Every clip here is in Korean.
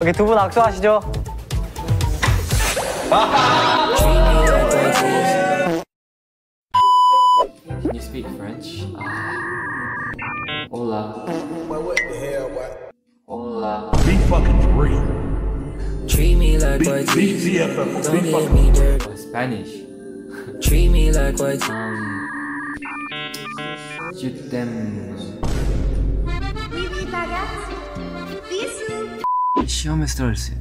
오케이, 두 분 악수하시죠. Can you speak French? Hola. What the hell? What? Hola. Be fucking real. Treat me like white. BTF. Don't give me dirt. Spanish. Treat me like white. Shoot them. 시험에 스트레스.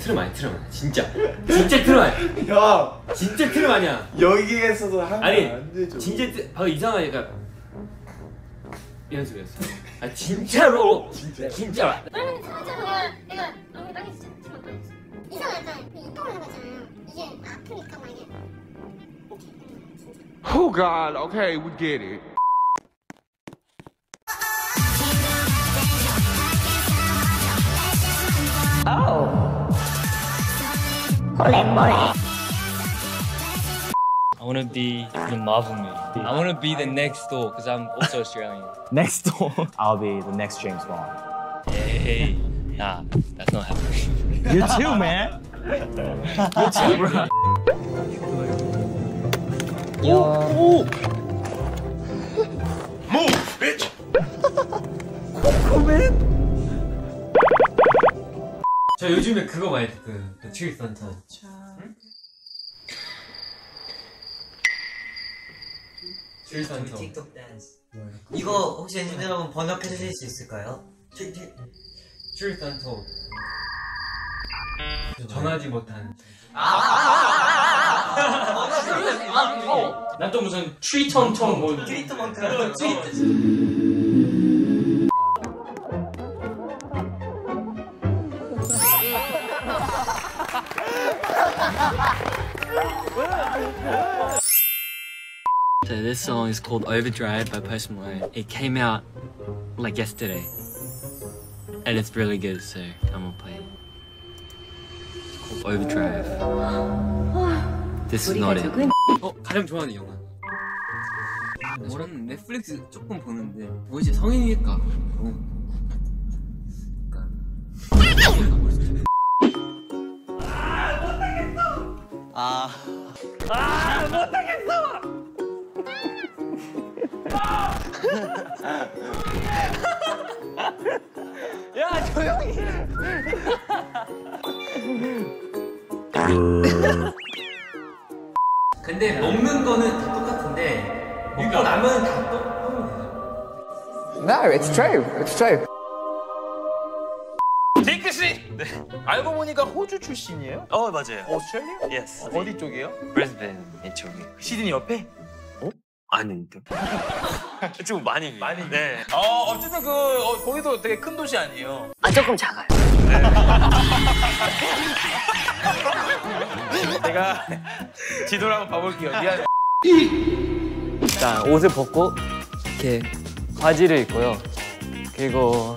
트름 아니야, 트름 아니야. 진짜 트름 아니야. 야, 진짜 트름 아니야. 여기에서도 하면 안 되죠. 진짜 아, 이상하니까 이런 소리였어. 아, 진짜로. 진짜로. 그러면 사자로 내가 너무 당했어. 이상하잖아. 이동을 하잖아. 이게 아프니까 막 이게. Oh God, okay, we get it. Oh. I want to be the Marvel movie. I want to be the next Thor because I'm also Australian. Next Thor? I'll be the next James Bond. Hey, nah, that's not happening. You too, man. You too, bro. Yo. Move, bitch. Cool, man. 저 요즘에 그거 많이 듣거든요. 그 트리 산타. 응? 트리 산타. 틱톡 댄스. 이거 혹시 엔진 여러분 번역해 주실 수 있을까요? 트리 산타. 전하지 못한. 난 또 무슨 트리톤톤 뭐. 트리트먼트라는 트리트. So this song is called Overdrive by Post Malone. It came out like yesterday. And it's really good, so I'm gonna play it. It's called Overdrive. This is not it. 어? 가장 좋아하는 영화. 저는 넷플릭스 조금 보는데 뭐 이제 성인이니까 못하겠어! 야, 조용히! 근데 먹는 거는 다 똑같은데 먹고 남은 다 똑같은 거잖아. No, it's true. It's true. 네. 알고 보니까 호주 출신이에요? 어, 맞아요. 오스트레일리아? Yes. 어디 쪽이에요? 브리즈번 이쪽이. 시드니 옆에? 어? 아닌데. 좀 많이. 네. 어쨌든 거기도 되게 큰 도시 아니에요? 아, 조금 작아요. 네. 제가 지도를 한번 봐볼게요. 미안해. 일단 옷을 벗고 이렇게 바지를 입고요. 그리고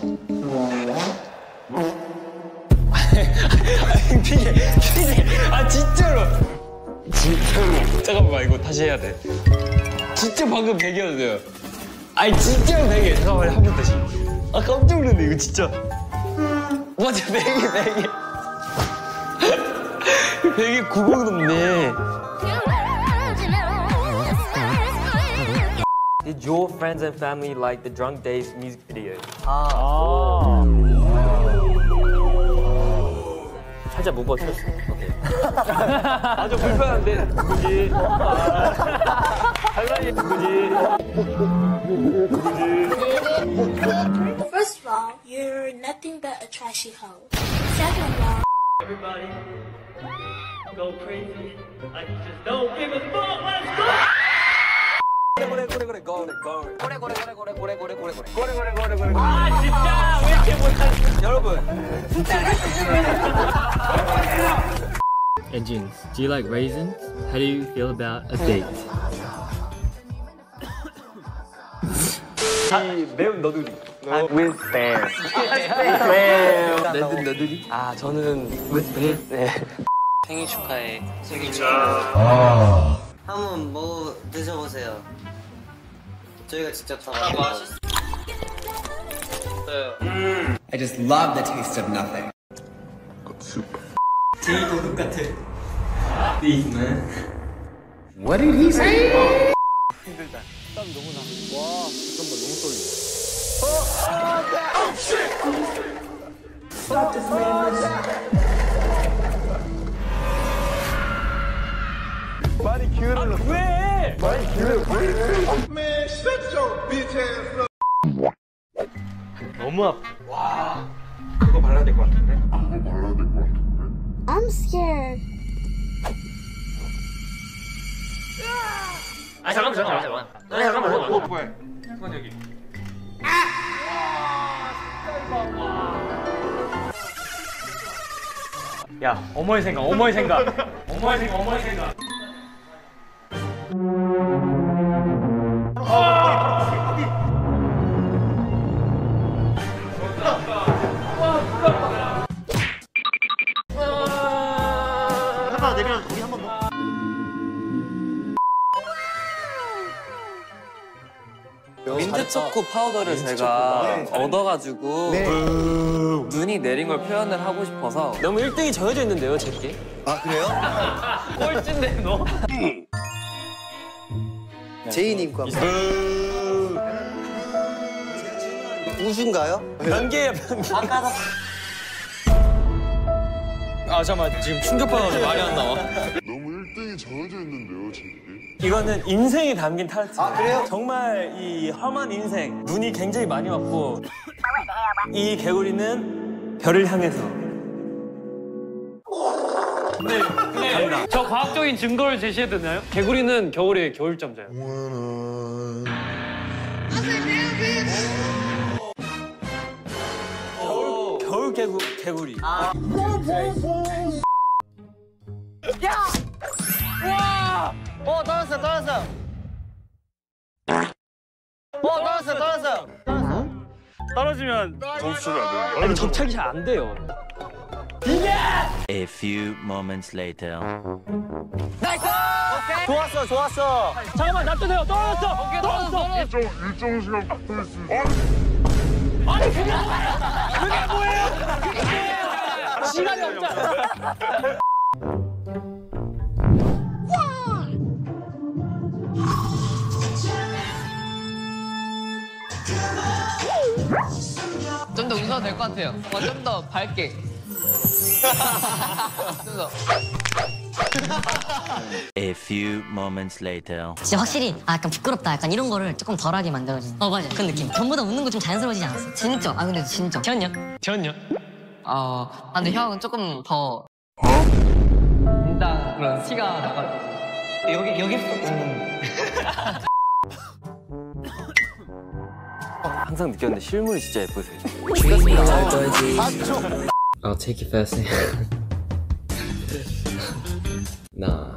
아 진짜로 진짜로 잠깐만 이거 다시 해야 돼. 진짜 방금 100이었어요. 아니 진짜로 100이에요. 잠깐만 한 번 다시. 아 깜짝 놀랐네 이거 진짜. 맞아 100이 100이 90 넘네. Did your friends and family like the Drunk Days music video? 아. 살짝 못 버텼어. 아주 불편한데, 누구지? 달라니 누구지? First of all, you're nothing but a trashy hoe. Second of all, everybody go crazy. I just don't give a fuck. Let's go. 고래. 아 진짜 왜 이렇게 못하는 여러분 진짜. And Jeans, do you like raisins? How do you feel about a date? 매운 너두리. With bear. 매운 너두리? 아 저는 with bear. 네. 생일 축하해. 생일 축하. 한번 뭐 드셔보세요. 저희가 직접 다 맛있어. I just love the taste of nothing. 제일 도둑 같아. 네. What did he say? 힘들다. 땀 너무 나. 와, 잠깐만 너무 떨려. Oh shit! Stop this man. 빨리 기울여. 왜? 빨리 기울여. Man, shut your bitch ass up. 너무 아파. 와, 그거 발라야 될 것 같은데. I'm scared. 아 잠깐만. 아 잠깐만. 뭐야? 잠깐 여기. 아! 야, 어머니 생각. 내려놔서 우리 한번 더. 민트초코 파우더를 제가 얻어가지고 눈이 내린 걸 표현을 하고 싶어서 너무 1등이 젖어져 있는데요, 제게? 아, 그래요? 꼴찌인데, 너? 제이님과 우주인가요? 변기예요, 변기. 아까도 아 잠깐만 지금 충격받아서 말이 안 나와. 너무 1등이 정해져 있는데요, 지금. 이거는 인생이 담긴 타르트예요. 아 그래요? 정말 이 험한 인생, 눈이 굉장히 많이 왔고 이 개구리는 별을 향해서. 네. 저 과학적인 증거를 제시해도 되나요? 개구리는 겨울에 겨울잠 자요. 개구리. 아. 야! 와! 떨어졌어. 떨어졌어. 떨어지면 점수가 안 돼요. 아니, 접착이 잘 안 돼요. 이게! A few moments later. 나이스! 오케이. 좋았어. 잠깐만, 놔두세요. 떨어졌어. 일정 시간 붙을 수 있어. 아니 그게 뭐예요? 시간이 없잖아. 좀 더 웃어도 될 것 같아요. 좀 더 밝게. 좀 더. A few moments later. 진짜 확실히 약간 부끄럽다 약간 이런 거를 조금 덜하게 만들어주는. 맞아 그런 느낌. 전보다 웃는 거 좀 자연스러워지지 않았어? 진짜. 아 근데 진짜. 재현이요? 아 근데 형은 조금 더 일단 그런 티가 나가지고 여기서 웃는. 항상 느꼈는데 실물이 진짜 예쁘세요. I'll take it first. Nah.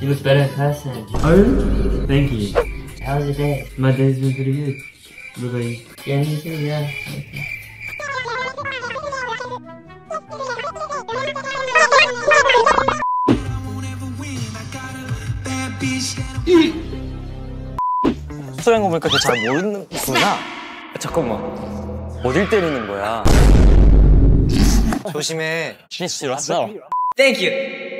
You look better in person. Oh? Thank you. How was your day? My day's been pretty good. What about you? Yeah, me too, yeah. 수술한 거 보니까 저 잘 모르는구나. 잠깐만. 어딜 때리는 거야? 조심해. 실수로 왔어. Thank you.